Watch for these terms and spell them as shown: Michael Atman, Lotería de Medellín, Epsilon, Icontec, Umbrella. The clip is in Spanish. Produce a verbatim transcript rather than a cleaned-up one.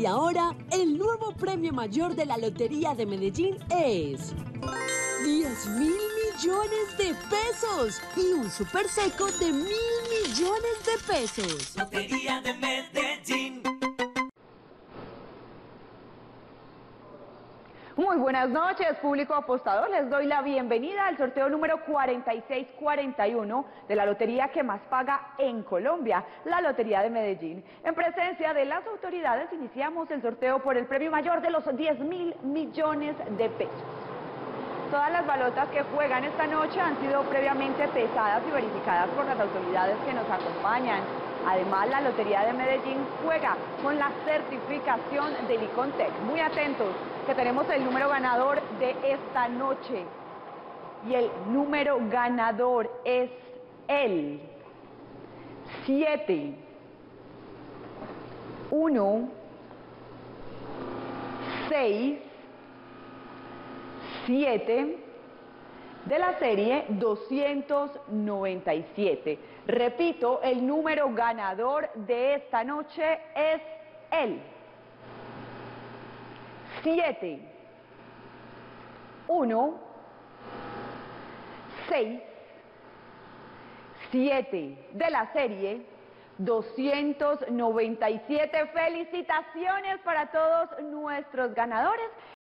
Desde ahora, el nuevo premio mayor de la Lotería de Medellín es diez mil millones de pesos y un super seco de mil millones de pesos. Lotería de Medellín. Muy buenas noches, público apostador. Les doy la bienvenida al sorteo número cuarenta y seis cuarenta y uno de la lotería que más paga en Colombia, la Lotería de Medellín. En presencia de las autoridades iniciamos el sorteo por el premio mayor de los diez mil millones de pesos. Todas las balotas que juegan esta noche han sido previamente pesadas y verificadas por las autoridades que nos acompañan. Además, la Lotería de Medellín juega con la certificación del Icontec. Muy atentos, que tenemos el número ganador de esta noche. Y el número ganador es el siete uno seis siete de la serie doscientos noventa y siete. Repito, el número ganador de esta noche es el siete uno seis siete de la serie doscientos noventa y siete. Felicitaciones para todos nuestros ganadores.